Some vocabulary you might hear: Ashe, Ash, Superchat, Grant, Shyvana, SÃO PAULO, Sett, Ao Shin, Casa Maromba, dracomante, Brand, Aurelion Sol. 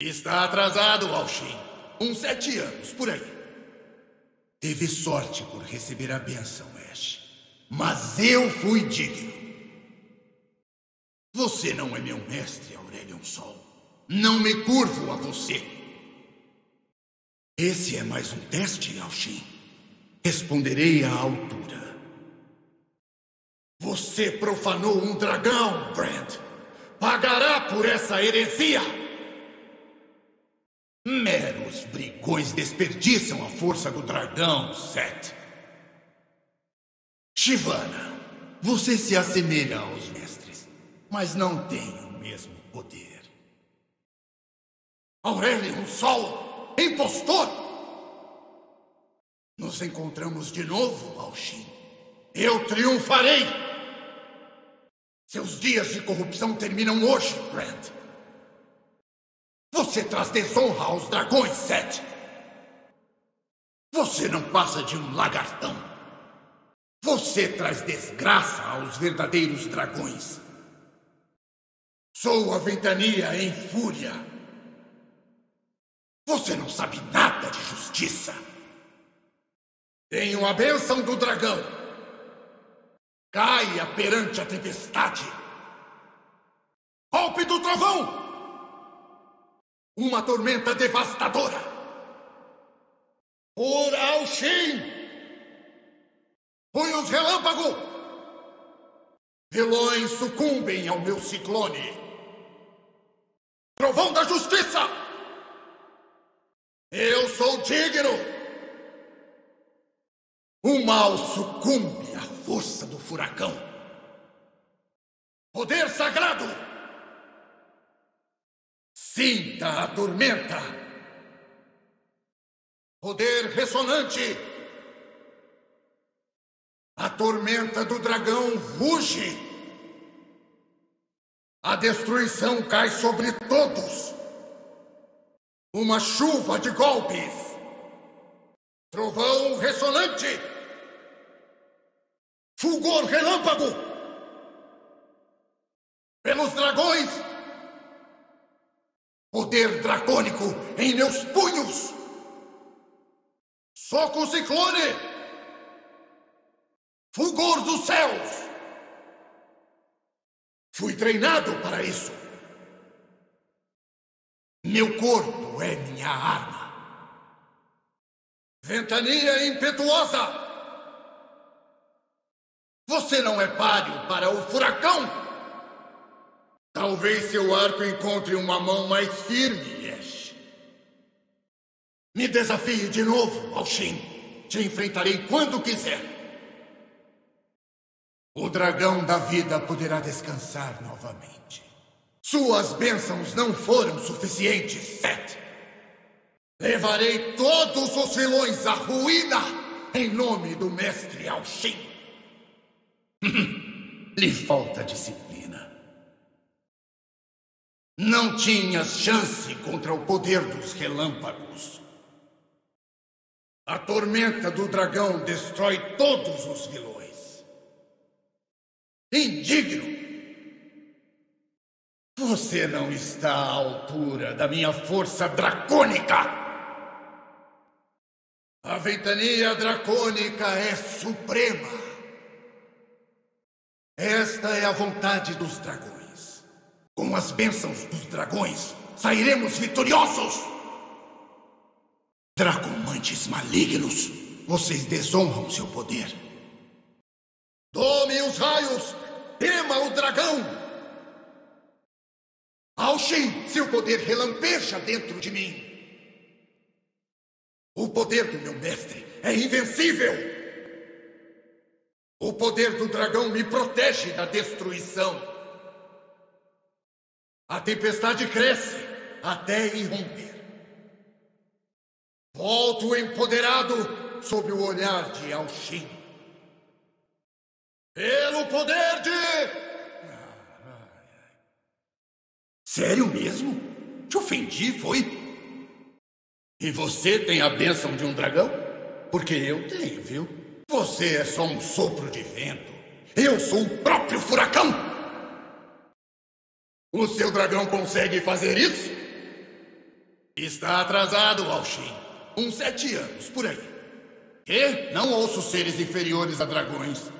Está atrasado, Ao Shin. Uns 7 anos, por aí. Teve sorte por receber a benção, Ash. Mas eu fui digno. Você não é meu mestre, Aurelion Sol. Não me curvo a você. Esse é mais um teste, Ao Shin. Responderei à altura. Você profanou um dragão, Brand. Pagará por essa heresia! Meros brigões desperdiçam a força do dragão, Sett. Shyvana, você se assemelha aos mestres, mas não tem o mesmo poder. Aurelion Sol, impostor! Nos encontramos de novo, Ao Shin. Eu triunfarei! Seus dias de corrupção terminam hoje, Grant. Você traz desonra aos dragões, Sett. Você não passa de um lagartão. Você traz desgraça aos verdadeiros dragões. Sou a ventania em fúria. Você não sabe nada de justiça. Tenho a bênção do dragão. Caia perante a tempestade. Golpe do trovão! Uma tormenta devastadora! Por Ao Shin! Punhos relâmpago! Vilões sucumbem ao meu ciclone! Trovão da justiça! Eu sou digno! O mal sucumbe à força do furacão! Poder sagrado! Sinta a tormenta! Poder ressonante! A tormenta do dragão ruge! A destruição cai sobre todos! Uma chuva de golpes! Trovão ressonante! Fulgor relâmpago! Pelos dragões! Poder dracônico em meus punhos! Soco ciclone! Fulgor dos céus! Fui treinado para isso. Meu corpo é minha arma. Ventania impetuosa! Você não é páreo para o furacão! Talvez seu arco encontre uma mão mais firme, Ashe. Me desafie de novo, Ao Shin. Te enfrentarei quando quiser. O dragão da vida poderá descansar novamente. Suas bênçãos não foram suficientes, Sett. Levarei todos os vilões à ruína em nome do mestre Ao Shin. Lhe falta disciplina. Não tinhas chance contra o poder dos relâmpagos. A tormenta do dragão destrói todos os vilões. Indigno! Você não está à altura da minha força dracônica! A ventania dracônica é suprema. Esta é a vontade dos dragões. Com as bênçãos dos dragões, sairemos vitoriosos! Dracomantes malignos, vocês desonram seu poder. Dome os raios! Tema o dragão! Ao Shin, seu poder relampeja dentro de mim. O poder do meu mestre é invencível! O poder do dragão me protege da destruição. A tempestade cresce até irromper. Volto empoderado sob o olhar de Ao Shin. Pelo poder de... Sério mesmo? Te ofendi, foi? E você tem a bênção de um dragão? Porque eu tenho, viu? Você é só um sopro de vento. Eu sou o próprio furacão! O seu dragão consegue fazer isso? Está atrasado, Ao Shin. Uns 7 anos, por aí. Quê? Não ouço seres inferiores a dragões.